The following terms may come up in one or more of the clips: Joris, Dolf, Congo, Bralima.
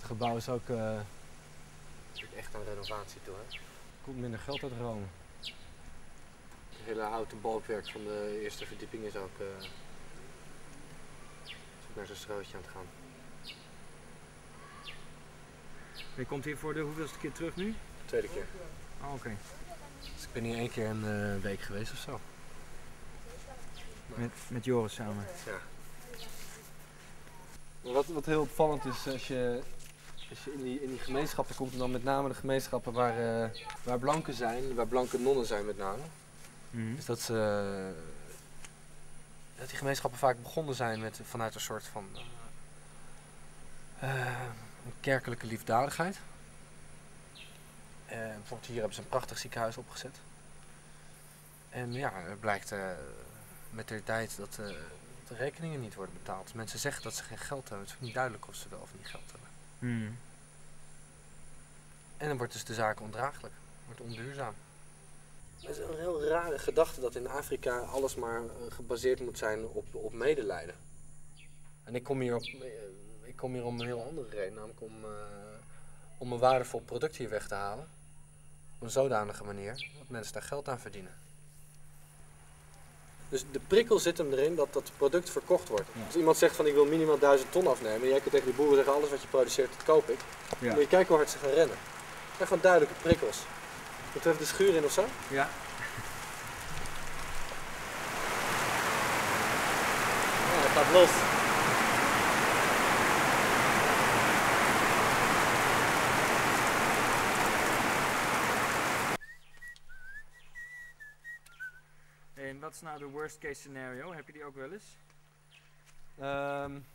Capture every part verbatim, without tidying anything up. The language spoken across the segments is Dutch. Het gebouw is ook... Uh... Het is echt aan renovatie toe, hè? Er komt minder geld uit Rome. Het hele houten balkwerk van de eerste verdieping is ook, uh... is ook naar zo'n strootje aan het gaan. Je komt hier voor de hoeveelste keer terug nu? De tweede keer. Oh, oké. Okay. Dus ik ben hier één keer een uh, week geweest of zo. Met, met Joris samen? Ja. Wat, wat heel opvallend is, als je, als je in, die, in die gemeenschappen komt, en dan met name de gemeenschappen waar, uh, waar blanken zijn, waar blanke nonnen zijn met name, mm-hmm. is dat, uh, dat die gemeenschappen vaak begonnen zijn met, vanuit een soort van uh, een kerkelijke liefdadigheid. Uh, bijvoorbeeld hier hebben ze een prachtig ziekenhuis opgezet. En ja, het blijkt uh, met de tijd dat... Uh, de rekeningen niet worden betaald. Mensen zeggen dat ze geen geld hebben. Het is niet duidelijk of ze wel of niet geld hebben. Hmm. En dan wordt dus de zaak ondraaglijk. Wordt onduurzaam. Het is een heel rare gedachte dat in Afrika alles maar gebaseerd moet zijn op, op medelijden. En ik kom hier, op, ik kom hier om een heel andere reden. Namelijk om, uh, om een waardevol product hier weg te halen. Op een zodanige manier dat mensen daar geld aan verdienen. Dus de prikkel zit hem erin dat dat product verkocht wordt. Ja. Als iemand zegt van ik wil minimaal duizend ton afnemen en jij kunt tegen die boeren zeggen alles wat je produceert dat koop ik. Ja. Dan moet je kijken hoe hard ze gaan rennen. Dat zijn gewoon duidelijke prikkels. Moet er even de schuur in of zo? Ja. Oh, dat gaat los. En wat is nou de worst case scenario? Heb je die ook wel eens? Um,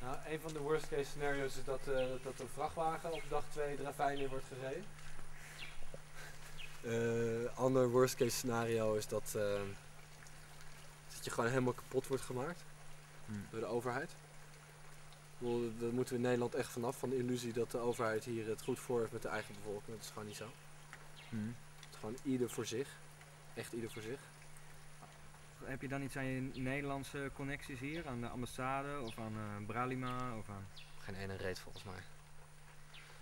nou, een van de worst case scenario's is dat, uh, dat een vrachtwagen op dag twee de ravijn in wordt gereden. Een uh, ander worst case scenario is dat, uh, dat je gewoon helemaal kapot wordt gemaakt hmm. door de overheid. Ik bedoel, daar moeten we in Nederland echt vanaf, van de illusie dat de overheid hier het goed voor heeft met de eigen bevolking. Dat is gewoon niet zo. Hmm. Het is gewoon ieder voor zich. Echt ieder voor zich. Heb je dan iets aan je Nederlandse connecties hier? Aan de ambassade of aan uh, Bralima? Of aan... Geen ene reet volgens mij.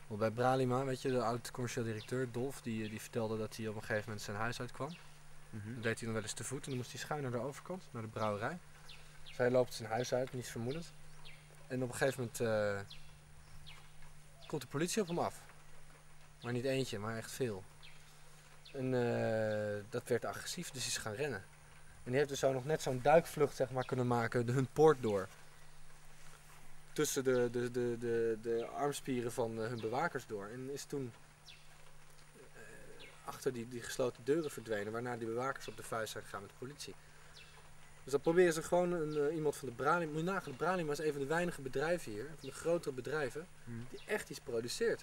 Want bij Bralima, weet je, de oud-commercieel directeur Dolf, die, die vertelde dat hij op een gegeven moment zijn huis uitkwam. Mm-hmm. Dat deed hij dan wel eens te voet en dan moest hij schuin naar de overkant, naar de brouwerij. Dus hij loopt zijn huis uit, niets vermoedend. En op een gegeven moment uh, komt de politie op hem af. Maar niet eentje, maar echt veel. En uh, dat werd agressief, dus is gaan rennen. En die heeft dus zo nog net zo'n duikvlucht zeg maar, kunnen maken, de, hun poort door. Tussen de, de, de, de, de armspieren van uh, hun bewakers door. En is toen uh, achter die, die gesloten deuren verdwenen, waarna die bewakers op de vuist zijn gegaan met de politie. Dus dan proberen ze gewoon een, uh, iemand van de Bralima, moet je nagaan, de Bralima is een van de weinige bedrijven hier, van de grotere bedrijven, hmm. die echt iets produceert.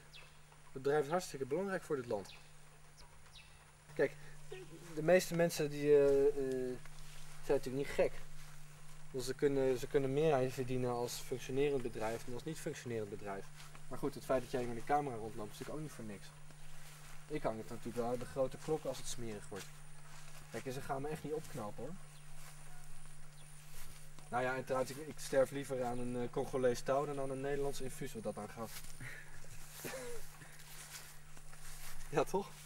Het bedrijf is hartstikke belangrijk voor dit land. Kijk, de meeste mensen die, uh, uh, zijn natuurlijk niet gek. Dus ze, kunnen, ze kunnen meer verdienen als functionerend bedrijf dan als niet functionerend bedrijf. Maar goed, het feit dat jij met de camera rondloopt is natuurlijk ook niet voor niks. Ik hang het natuurlijk wel uit de grote klok als het smerig wordt. Kijk, ze gaan me echt niet opknappen hoor. Nou ja, uiteraard, ik, ik sterf liever aan een uh, Congolees touw dan aan een Nederlands infuus wat dat aan gaf. Ja, toch?